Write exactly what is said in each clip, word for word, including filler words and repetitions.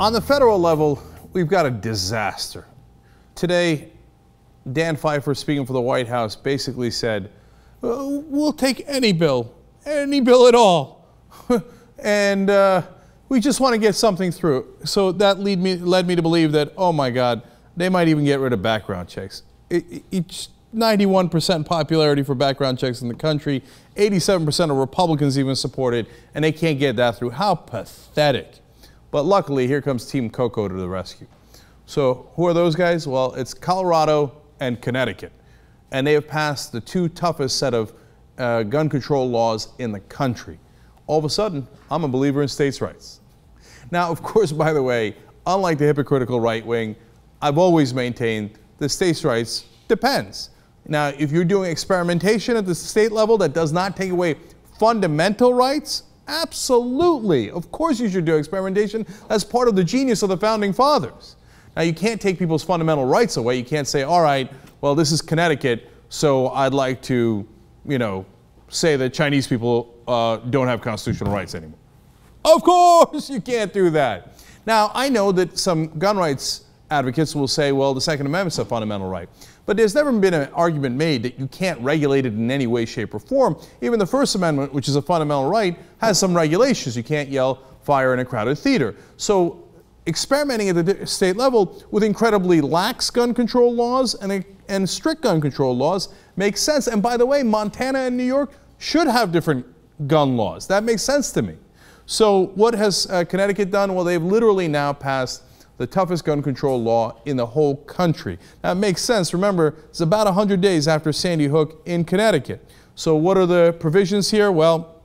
On the federal level, we've got a disaster. Today, Dan Pfeiffer, speaking for the White House, basically said, we'll take any bill, any bill at all. and uh, we just want to get something through. So that lead me, led me to believe that, oh my God, they might even get rid of background checks. It, it's ninety-one percent popularity for background checks in the country. eighty-seven percent of Republicans even support it, and they can't get that through. How pathetic. But luckily, here comes Team Coco to the rescue. So who are those guys? Well, it's Colorado and Connecticut. And they have passed the two toughest set of uh, gun control laws in the country. All of a sudden, I'm a believer in states' rights. Now, of course, by the way, unlike the hypocritical right wing, I've always maintained that states' rights depends. Now, if you're doing experimentation at the state level that does not take away fundamental rights, absolutely, of course you should do experimentation. That's part of the genius of the founding fathers. Now, you can't take people's fundamental rights away. You can't say, all right, well, this is Connecticut, so I'd like to, you know, say that Chinese people uh, don't have constitutional rights anymore. Of course you can't do that. Now, I know that some gun rights advocates will say, well, the Second Amendment's a fundamental right. But there's never been an argument made that you can't regulate it in any way, shape, or form. Even the First Amendment, which is a fundamental right, has some regulations. You can't yell fire in a crowded theater. So experimenting at the state level with incredibly lax gun control laws and, and strict gun control laws makes sense. And by the way, Montana and New York should have different gun laws. That makes sense to me. So what has uh, Connecticut done? Well, they've literally now passed the toughest gun control law in the whole country. Now, it makes sense. Remember, it's about one hundred days after Sandy Hook in Connecticut. So what are the provisions here? Well,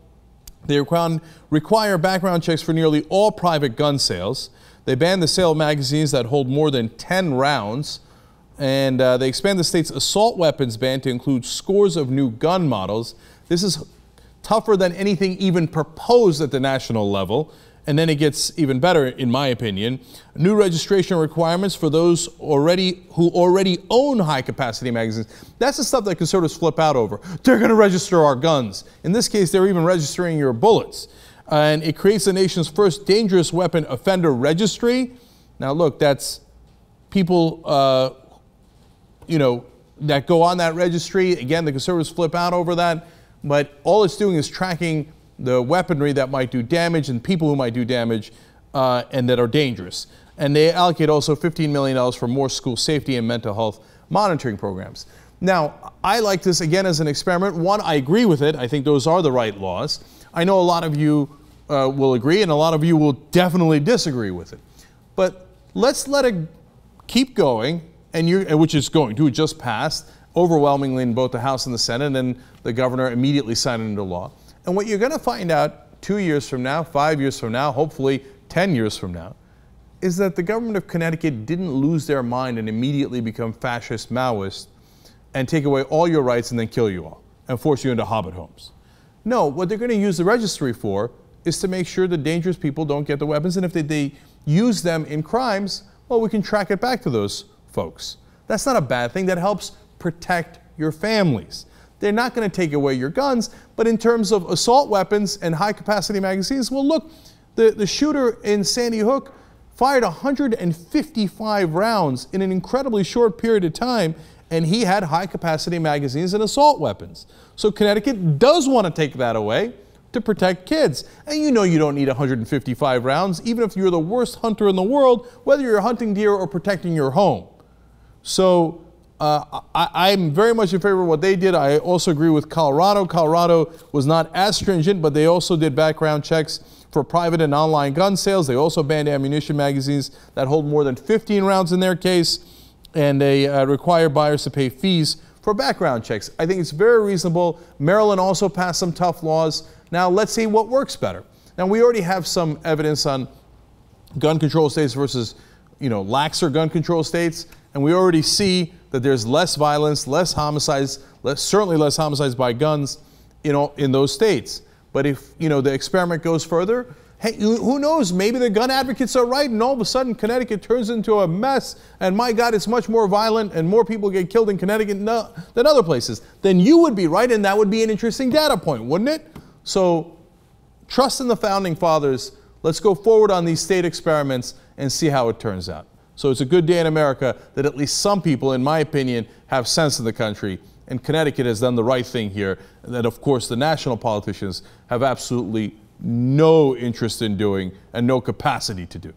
they require background checks for nearly all private gun sales. They ban the sale of magazines that hold more than ten rounds. And uh, they expand the state's assault weapons ban to include scores of new gun models. This is tougher than anything even proposed at the national level. And then it gets even better, in my opinion. New registration requirements for those already who already own high-capacity magazines. That's the stuff that conservatives flip out over. They're going to register our guns. In this case, they're even registering your bullets. And it creates the nation's first dangerous weapon offender registry. Now, look, that's people, uh, you know, that go on that registry. Again, the conservatives flip out over that. But all it's doing is tracking the weaponry that might do damage and people who might do damage uh, and that are dangerous. And they allocate also fifteen million dollars for more school safety and mental health monitoring programs. Now, I like this again as an experiment. One, I agree with it. I think those are the right laws. I know a lot of you uh, will agree and a lot of you will definitely disagree with it. But let's let it keep going, and you're, which is going to, it just passed overwhelmingly in both the House and the Senate, and the governor immediately signed it into law. And what you're going to find out two years from now, five years from now, hopefully ten years from now, is that the government of Connecticut didn't lose their mind and immediately become fascist Maoist and take away all your rights and then kill you all and force you into hobbit homes. No, what they're going to use the registry for is to make sure that dangerous people don't get the weapons, and if they, they use them in crimes, well, we can track it back to those folks. That's not a bad thing. That helps protect your families. They're not going to take away your guns, but in terms of assault weapons and high-capacity magazines, well, look, the, the shooter in Sandy Hook fired one hundred fifty-five rounds in an incredibly short period of time, and he had high-capacity magazines and assault weapons. So Connecticut does want to take that away to protect kids. And you know you don't need one hundred fifty-five rounds, even if you're the worst hunter in the world, whether you're hunting deer or protecting your home. So Uh, I, I'm very much in favor of what they did. I also agree with Colorado. Colorado was not as stringent, but they also did background checks for private and online gun sales. They also banned ammunition magazines that hold more than fifteen rounds in their case, and they uh, require buyers to pay fees for background checks. I think it's very reasonable. Maryland also passed some tough laws. Now let's see what works better. Now, we already have some evidence on gun control states versus, you know, laxer gun control states, and we already see that there's less violence, less homicides, less, certainly less homicides by guns in, all, in those states. But if, you know, the experiment goes further, hey, who knows? Maybe the gun advocates are right, and all of a sudden Connecticut turns into a mess, and my God, it's much more violent, and more people get killed in Connecticut no, than other places. Then you would be right, and that would be an interesting data point, wouldn't it? So trust in the founding fathers. Let's go forward on these state experiments and see how it turns out. So it's a good day in America that at least some people, in my opinion, have sense in the country. And Connecticut has done the right thing here. And that, of course, the national politicians have absolutely no interest in doing and no capacity to do.